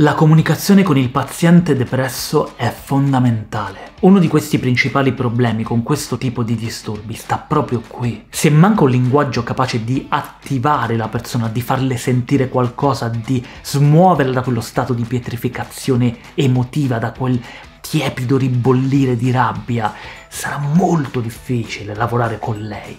La comunicazione con il paziente depresso è fondamentale. Uno di questi principali problemi con questo tipo di disturbi sta proprio qui. Se manca un linguaggio capace di attivare la persona, di farle sentire qualcosa, di smuoverla da quello stato di pietrificazione emotiva, da quel tiepido ribollire di rabbia, sarà molto difficile lavorare con lei.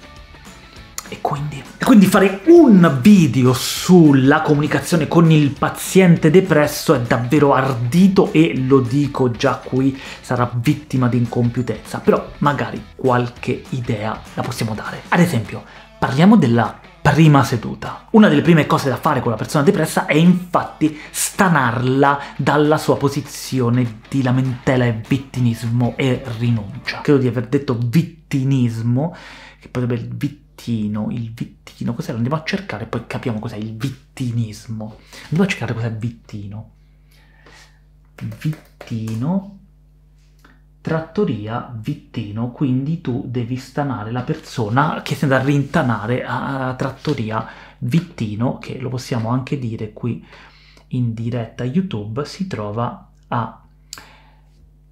E quindi fare un video sulla comunicazione con il paziente depresso è davvero ardito e, lo dico già qui, sarà vittima di incompiutezza, però magari qualche idea la possiamo dare. Ad esempio, parliamo della prima seduta. Una delle prime cose da fare con la persona depressa è infatti stanarla dalla sua posizione di lamentela e vittimismo e rinuncia. Credo di aver detto vittimismo, che potrebbe il vittino, cos'è? Lo andiamo a cercare e poi capiamo cos'è il vittimismo. Andiamo a cercare cos'è vittino. Vittino, trattoria, vittino, quindi tu devi stanare la persona che si andrà a rintanare a trattoria vittino, che lo possiamo anche dire qui in diretta YouTube, si trova a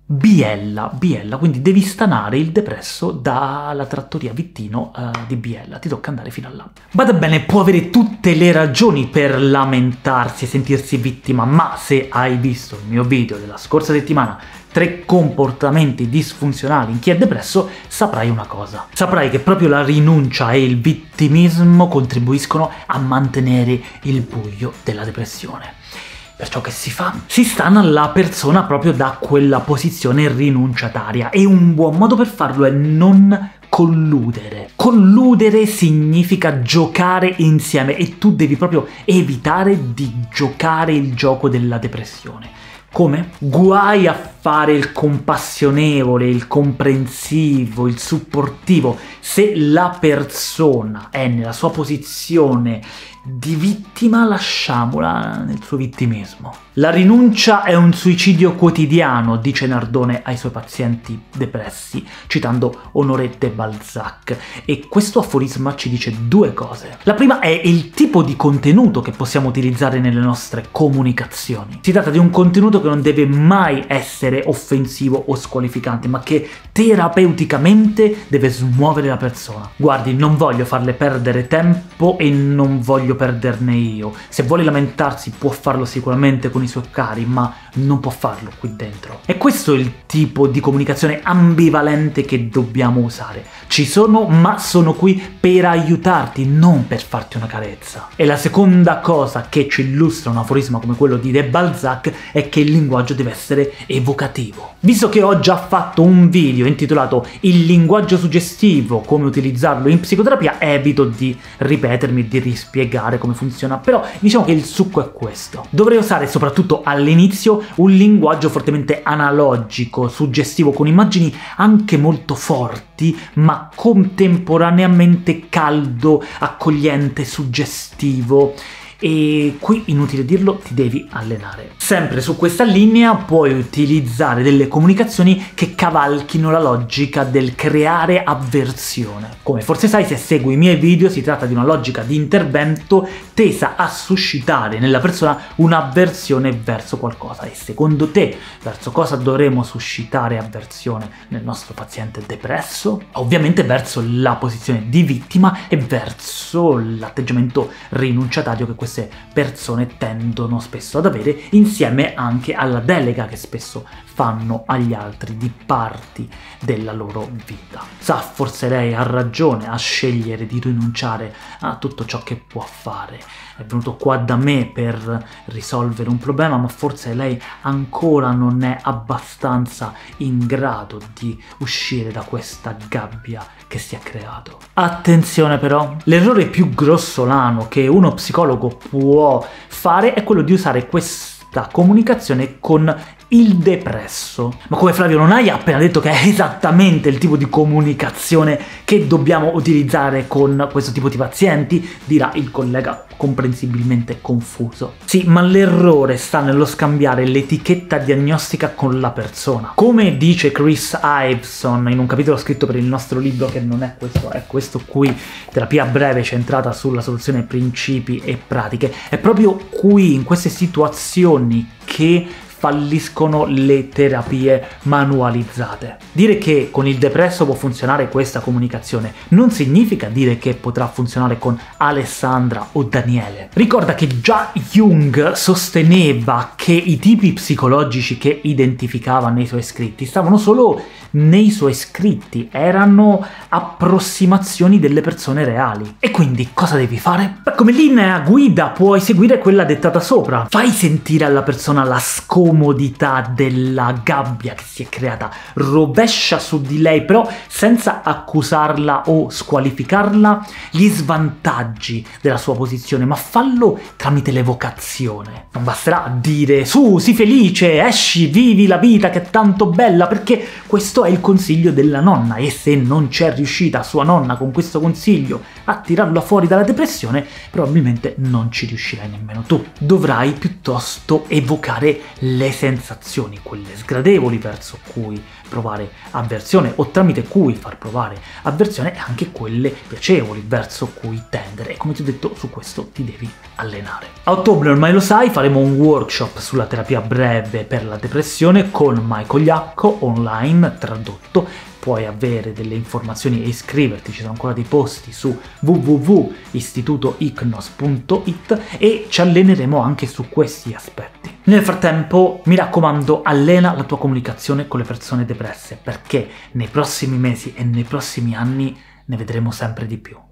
Biella, quindi devi stanare il depresso dalla trattoria vittino di Biella, ti tocca andare fino a là. Bada bene, può avere tutte le ragioni per lamentarsi e sentirsi vittima, ma se hai visto il mio video della scorsa settimana, 3 comportamenti disfunzionali in chi è depresso, saprai una cosa. Saprai che proprio la rinuncia e il vittimismo contribuiscono a mantenere il buio della depressione. Perciò che si fa? Si stana la persona proprio da quella posizione rinunciataria, e un buon modo per farlo è non colludere. Colludere significa giocare insieme, e tu devi proprio evitare di giocare il gioco della depressione. Come? Guai a fare il compassionevole, il comprensivo, il supportivo. Se la persona è nella sua posizione di vittima, lasciamola nel suo vittimismo. La rinuncia è un suicidio quotidiano, dice Nardone ai suoi pazienti depressi, citando Honoré de Balzac, e questo aforisma ci dice 2 cose. La prima è il tipo di contenuto che possiamo utilizzare nelle nostre comunicazioni. Si tratta di un contenuto che non deve mai essere offensivo o squalificante, ma che terapeuticamente deve smuovere la persona. Guardi, non voglio farle perdere tempo e non voglio perderne io. Se vuole lamentarsi può farlo sicuramente con i suoi cari, ma non può farlo qui dentro. E questo è il tipo di comunicazione ambivalente che dobbiamo usare. Ci sono, ma sono qui per aiutarti, non per farti una carezza. E la seconda cosa che ci illustra un aforisma come quello di De Balzac è che il linguaggio deve essere evocativo. Visto che ho già fatto un video intitolato "Il linguaggio suggestivo, come utilizzarlo in psicoterapia", evito di ripetermi e di rispiegare come funziona, però diciamo che il succo è questo. Dovrei usare soprattutto all'inizio un linguaggio fortemente analogico, suggestivo, con immagini anche molto forti, ma contemporaneamente caldo, accogliente, suggestivo. E qui, inutile dirlo, ti devi allenare. Sempre su questa linea puoi utilizzare delle comunicazioni che cavalchino la logica del creare avversione. Come forse sai, se segui i miei video, si tratta di una logica di intervento tesa a suscitare nella persona un'avversione verso qualcosa. E secondo te, verso cosa dovremo suscitare avversione nel nostro paziente depresso? Ovviamente verso la posizione di vittima e verso l'atteggiamento rinunciatario che queste persone tendono spesso ad avere, insieme anche alla delega che spesso fanno agli altri di parti della loro vita. Sa, forse lei ha ragione a scegliere di rinunciare a tutto ciò che può fare. È venuto qua da me per risolvere un problema, ma forse lei ancora non è abbastanza in grado di uscire da questa gabbia che si è creato. Attenzione però, l'errore più grossolano che uno psicologo può fare è quello di usare questa comunicazione con il depresso. Ma come Flavio non hai appena detto che è esattamente il tipo di comunicazione che dobbiamo utilizzare con questo tipo di pazienti? Dirà il collega comprensibilmente confuso. Sì, ma l'errore sta nello scambiare l'etichetta diagnostica con la persona. Come dice Chris Iveson in un capitolo scritto per il nostro libro, che non è questo, è questo qui, Terapia breve centrata sulla soluzione principi e pratiche, è proprio qui, in queste situazioni, che falliscono le terapie manualizzate. Dire che con il depresso può funzionare questa comunicazione non significa dire che potrà funzionare con Alessandra o Daniele. Ricorda che già Jung sosteneva che i tipi psicologici che identificava nei suoi scritti stavano solo nei suoi scritti, erano approssimazioni delle persone reali. E quindi cosa devi fare? Beh, come linea guida puoi seguire quella dettata sopra. Fai sentire alla persona la scoperta comodità della gabbia che si è creata, rovescia su di lei però senza accusarla o squalificarla gli svantaggi della sua posizione, ma fallo tramite l'evocazione. Non basterà dire "su, sii felice, esci, vivi la vita che è tanto bella", perché questo è il consiglio della nonna, e se non c'è riuscita sua nonna con questo consiglio a tirarla fuori dalla depressione, probabilmente non ci riuscirai nemmeno tu. Dovrai piuttosto evocare le sensazioni, quelle sgradevoli verso cui provare avversione o tramite cui far provare avversione, e anche quelle piacevoli verso cui tendere, e come ti ho detto su questo ti devi allenare. A ottobre, ormai lo sai, faremo un workshop sulla terapia breve per la depressione con Michael Yapko, online tradotto. Puoi avere delle informazioni e iscriverti, ci sono ancora dei posti su www.istitutoicnos.it e ci alleneremo anche su questi aspetti. Nel frattempo, mi raccomando, allena la tua comunicazione con le persone depresse, perché nei prossimi mesi e nei prossimi anni ne vedremo sempre di più.